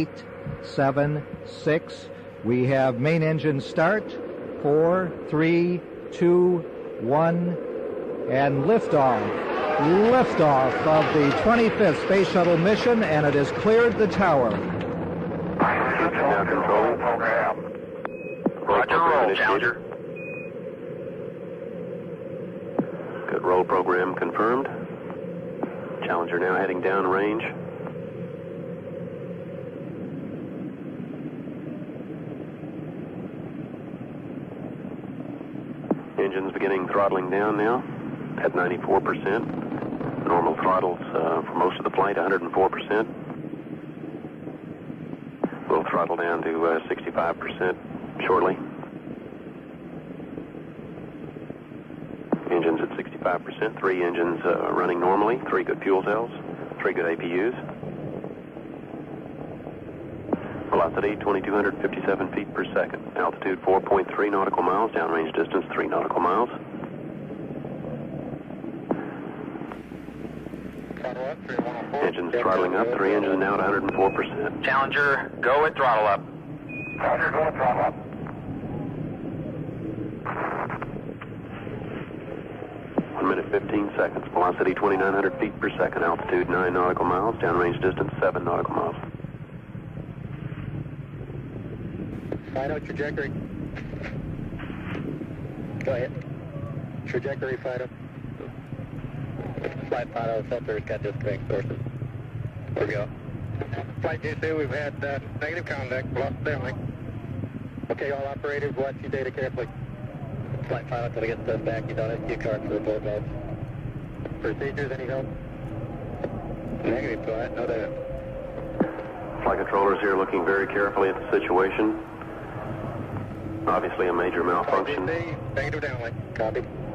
8, 7, 6. We have main engine start. 4, 3, 2, 1, and liftoff. Liftoff of the 25th Space Shuttle mission, and it has cleared the tower. Control program. Roger, roll, Challenger. Good roll program confirmed. Challenger now heading down range. Engine's beginning throttling down now at 94%. Normal throttles for most of the flight, 104%. We'll throttle down to 65% shortly. Engine's at 65%, 3 engines running normally, 3 good fuel cells, 3 good APUs. Velocity 2,257 feet per second. Altitude 4.3 nautical miles, downrange distance 3 nautical miles. Engines throttling up, 3 engines now at 104%. Challenger, go at throttle up. Challenger, go at throttle up. Minute 15 seconds, velocity 2,900 feet per second, altitude 9 nautical miles, downrange distance 7 nautical miles. FIDO trajectory. Go ahead. Trajectory FIDO. Flight FIDO, filter's got disconnect sources. There we go. Flight GC, we've had negative contact, lost downlink. Okay, all operators, watch your data carefully. Flight pilot until he gets us back, you don't have to card for the board modes. Procedures, any help? Negative, go ahead, no doubt. Flight controllers here looking very carefully at the situation. Obviously a major malfunction. Negative downlink, copy.